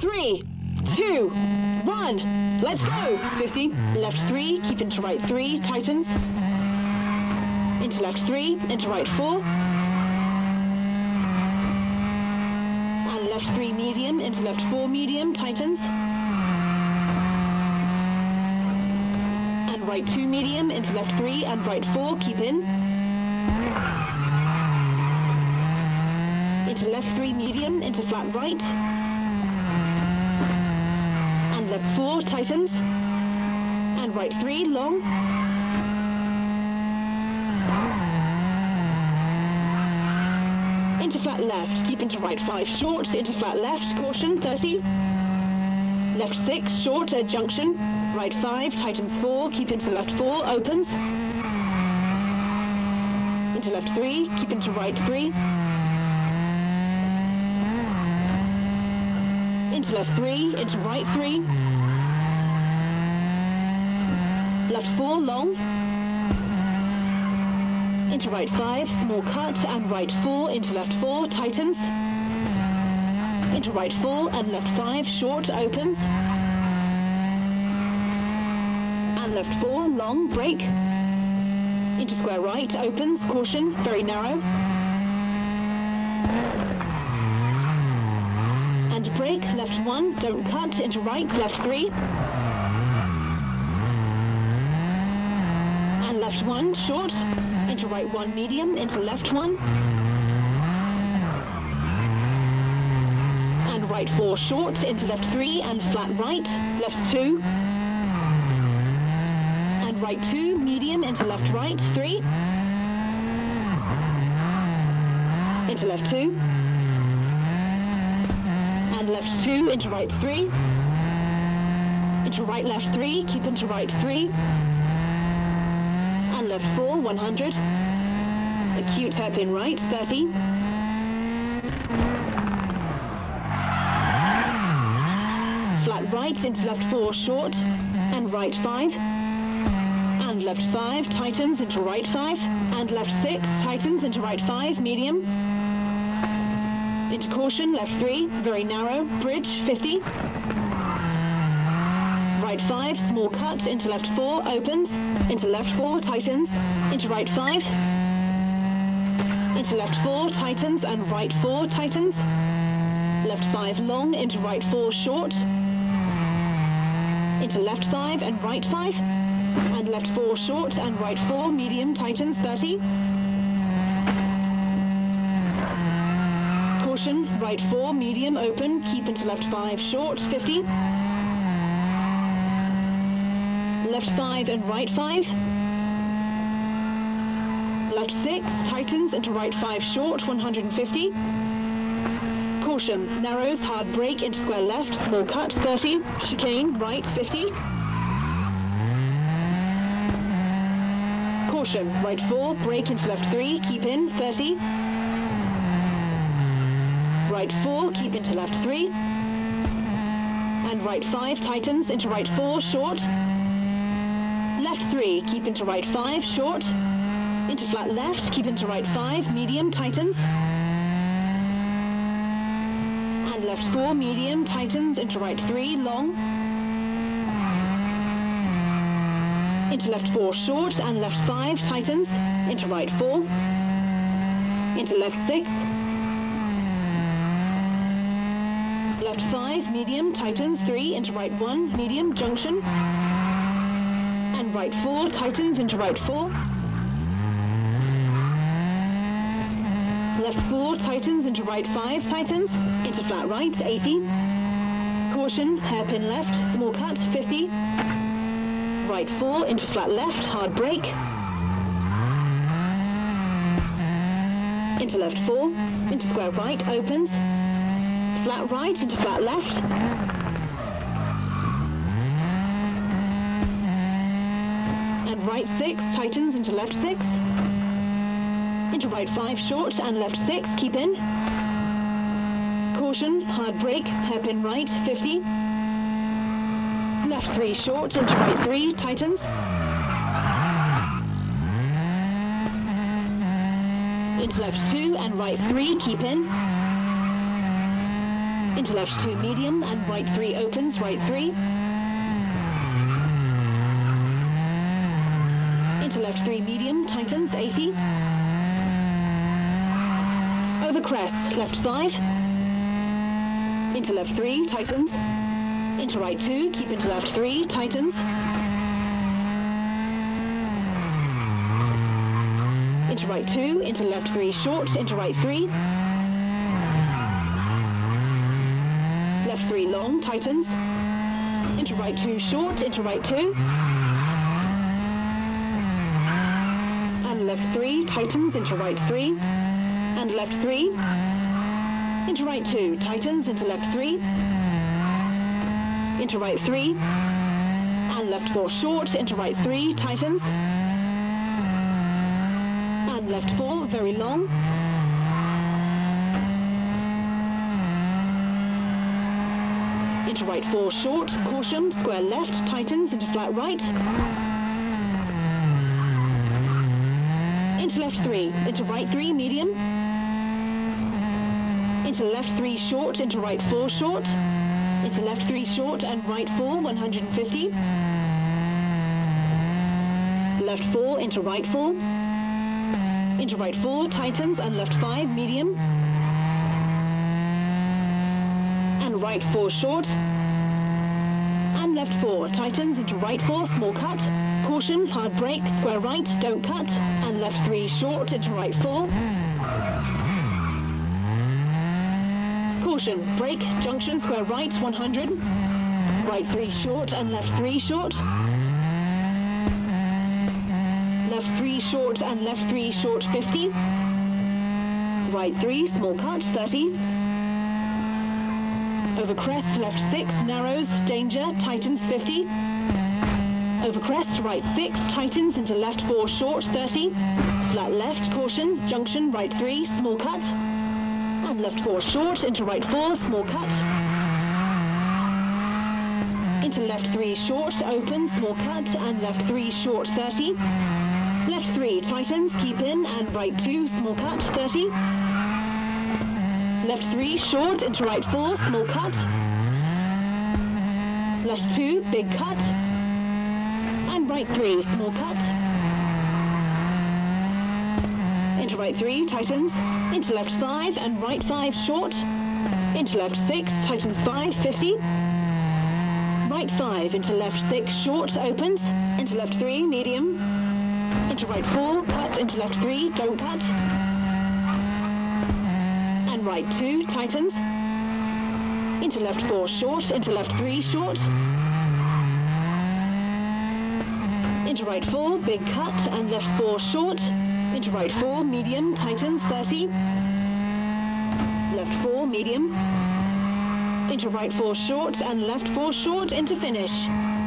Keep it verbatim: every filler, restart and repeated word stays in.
three, two, one. Let's go. fifty, left three, keep into right three, Titan. Into left three, into right four. And left three medium, into left four medium, Titans. And right two medium, into left three and right four, keep in. Into left three medium, into flat right. And left four, Titans. And right three, long. Into flat left, keep into right five, short. Into flat left, caution, thirty. Left six, short, at junction. Right five, Titans four, keep into left four, opens. Into left three, keep into right three. Into left three, into right three. Left four, long. Into right five, small cut, and right four, into left four, Titans. Into right four, and left five, short, opens. And left four, long, break. Into square right, opens, caution, very narrow. And break, left one, don't cut, into right, left three. And left one, short, into right one, medium, into left one. And right four, short, into left three, and flat right, left two. And right two, medium, into left right, three. Into left two. And left two, into right three. Into right left three, keep into right three. And left four, one hundred. Acute hairpin right, thirty. Flat right, into left four, short. And right five. And left five, Titans, into right five. And left six, Titans, into right five, medium. Into caution, left three, very narrow, bridge, fifty. Right five, small cut, into left four, opens. Into left four, Titans. Into right five. Into left four, Titans, and right four, Titans. Left five, long, into right four, short. Into left five, and right five. And left four, short, and right four, medium, Titans, thirty. Right four, medium, open, keep into left five, short, fifty. Left five and right five. Left six, Titans, into right five, short, one hundred fifty. Caution, narrows, hard break, into square left, small cut, thirty. Chicane, right, fifty. Caution, right four, break into left three, keep in, thirty. Right four, keep into left three. And right five, Titans, into right four, short. Left three, keep into right five, short. Into flat left, keep into right five, medium, Titans. And left four, medium, Titans, into right three, long. Into left four, short, and left five, Titans, into right four. Into left six. Left five, medium, Titans, three, into right one, medium, junction. And right four, Titans, into right four. Left four, Titans, into right five, Titans, into flat right, eighty. Caution, hairpin left, small cut, fifty. Right four, into flat left, hard break. Into left four, into square right, opens. Flat right, into flat left. And right six, Titans, into left six. Into right five, short, and left six, keep in. Caution, hard break, hairpin right, fifty. Left three, short, into right three, Titans. Into left two, and right three, keep in. into left two medium and right three opens, right three. Into left three medium, Titans, eighty. Over crest, left five. Into left three, Titans. Into right two, keep into left three, Titans. Into right two, into left three, short, into right three. Left three long, Titans. Into right two, short, into right two. And left three, Titans, into right three. And left three. Into right two, Titans, into left three. Into right three. And left four, short, into right three, Titans. And left four, very long. Into right four, short, caution, square left, Titans, into flat right. Into left three, into right three, medium. Into left three, short, into right four, short. Into left three, short, and right four, one hundred fifty. Left four, into right four. Into right four, Titans, and left five, medium. And right four, short. And left four, Titans, into right four, small cut. Caution, hard brake, square right, don't cut. And left three, short, into right four. Caution, brake, junction, square right, one hundred. Right three, short, and left three, short. Left three short and left three short, fifty. Right three, small cut, thirty. Over crest, left six, narrows, danger, Titans, fifty. Over crest, right six, Titans, into left four, short, thirty. Flat left, caution, junction, right three, small cut. And left four, short, into right four, small cut. Into left three, short, open, small cut, and left three, short, thirty. Left three, Titans, keep in, and right two, small cut, thirty. Left three, short, into right four, small cut. Left two, big cut. And right three, small cut. Into right three, Titans. Into left five, and right five, short. Into left six, Titans five, fifty. Right five, into left six, short, opens. Into left three, medium. Into right four, cut, into left three, don't cut. And right two, Titans. Into left four, short, into left three, short. Into right four, big cut, and left four, short. Into right four, medium, Titans, thirty. Left four, medium. Into right four, short, and left four, short, into finish.